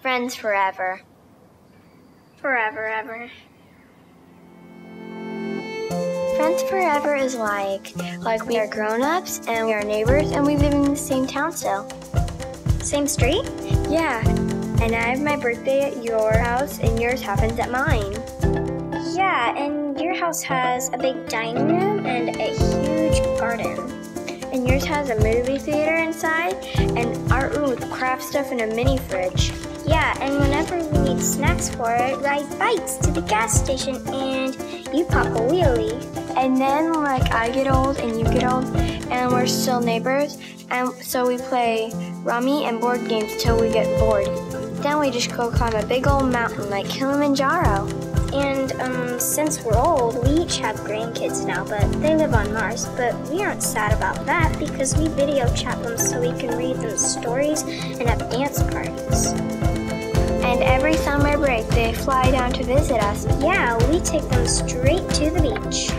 friends forever. Forever, ever. Friends forever is like we are grown-ups and we are neighbors and we live in the same town still. Same street? Yeah. And I have my birthday at your house and yours happens at mine. Yeah, and your house has a big dining room and a huge garden. And yours has a movie theater inside and art room with craft stuff and a mini fridge. Yeah, and whenever we need snacks for it, ride bikes to the gas station and you pop a wheelie. And then, I get old and you get old and we're still neighbors, and so we play rummy and board games till we get bored. Then we just go climb a big old mountain like Kilimanjaro. And since we're old, we each have grandkids now, but they live on Mars. But we aren't sad about that because we video chat them so we can read them stories and have dance parties. And every summer break, they fly down to visit us. Yeah, we take them straight to the beach.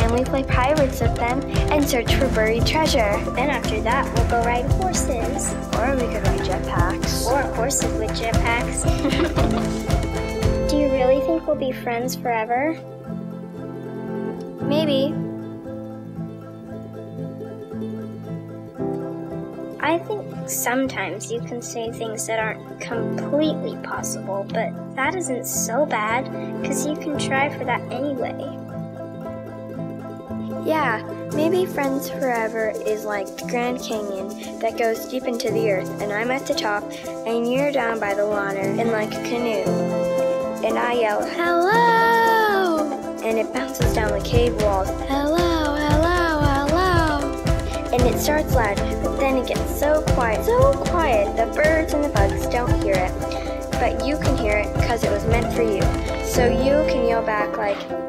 And we play pirates with them and search for buried treasure. Then after that, we'll go ride horses. Or we could ride jetpacks. Or horses with jetpacks. Do you really think we'll be friends forever? Maybe. I think sometimes you can say things that aren't completely possible, but that isn't so bad, because you can try for that anyway. Yeah, maybe friends forever is like the Grand Canyon that goes deep into the earth, and I'm at the top, and you're down by the water in like a canoe. And I yell, hello! And it bounces down the cave walls, hello, hello, hello! And it starts loud. Then it gets so quiet, the birds and the bugs don't hear it. But you can hear it because it was meant for you. So you can yell back like,